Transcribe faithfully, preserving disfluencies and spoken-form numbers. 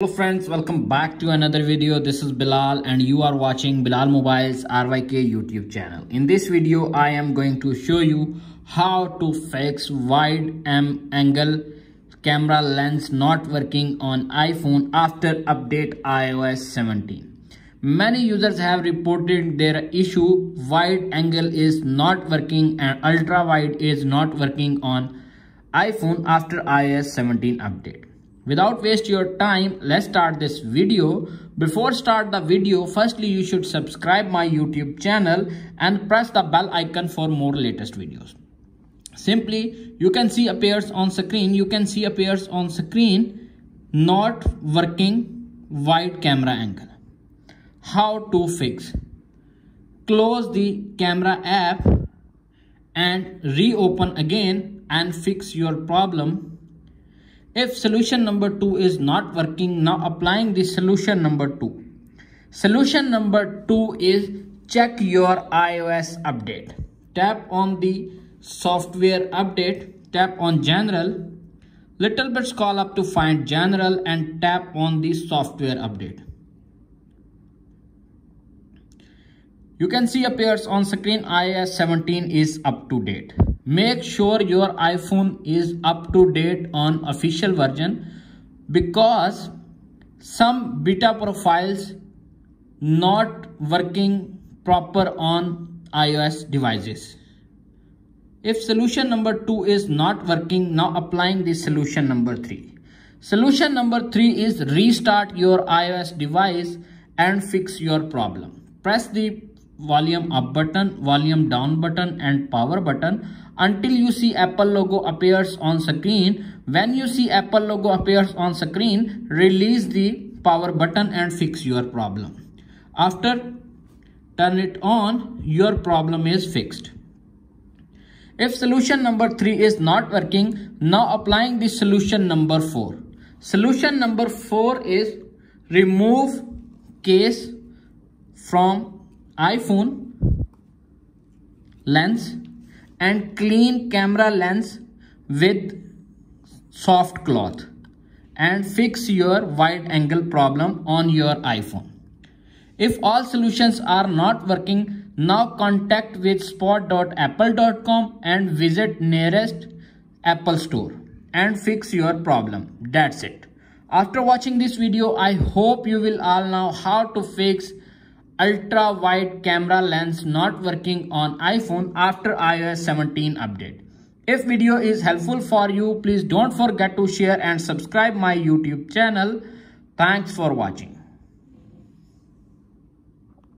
Hello friends, welcome back to another video. This is Bilal and you are watching Bilal Mobile's R Y K YouTube channel. In this video, I am going to show you how to fix wide angle camera lens not working on iPhone after update i O S seventeen. Many users have reported their issue wide angle is not working and ultra wide is not working on iPhone after i O S seventeen update. Without waste your time, let's start this video. Before start the video, firstly you should subscribe my YouTube channel and press the bell icon for more latest videos. Simply you can see appears on screen you can see appears on screen not working wide camera angle. How to fix? Close the camera app and reopen again and fix your problem. If solution number two is not working, now applying the solution number two. Solution number two is check your i O S update. Tap on the software update, tap on general, little bit scroll up to find general and tap on the software update. You can see appears on screen i O S seventeen is up to date. Make sure your iPhone is up to date on official version because some beta profiles not working proper on iOS devices. If solution number two is not working, now applying the solution number three. Solution number three is restart your iOS device and fix your problem. Press the volume up button, volume down button and power button until you see Apple logo appears on screen. When you see Apple logo appears on screen, release the power button and fix your problem. After turn it on, your problem is fixed. If solution number three is not working, now applying the solution number four. Solution number four is remove case from iPhone lens and clean camera lens with soft cloth and fix your wide angle problem on your iPhone. If all solutions are not working, now contact with support dot apple dot com and visit nearest Apple store and fix your problem. That's it. After watching this video, I hope you will all know how to fix ultra wide camera lens not working on iPhone after i O S seventeen update. If video is helpful for you, please don't forget to share and subscribe my YouTube channel. Thanks for watching.